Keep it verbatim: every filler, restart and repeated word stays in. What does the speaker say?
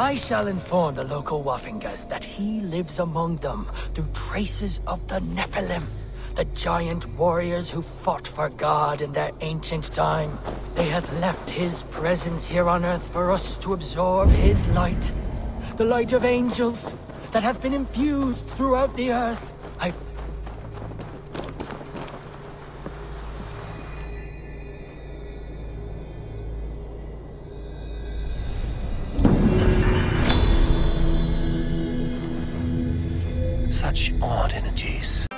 I shall inform the local Waffingas that he lives among them through traces of the Nephilim, the giant warriors who fought for God in their ancient time. They have left his presence here on Earth for us to absorb his light, the light of angels that have been infused throughout the Earth. I've such odd energies.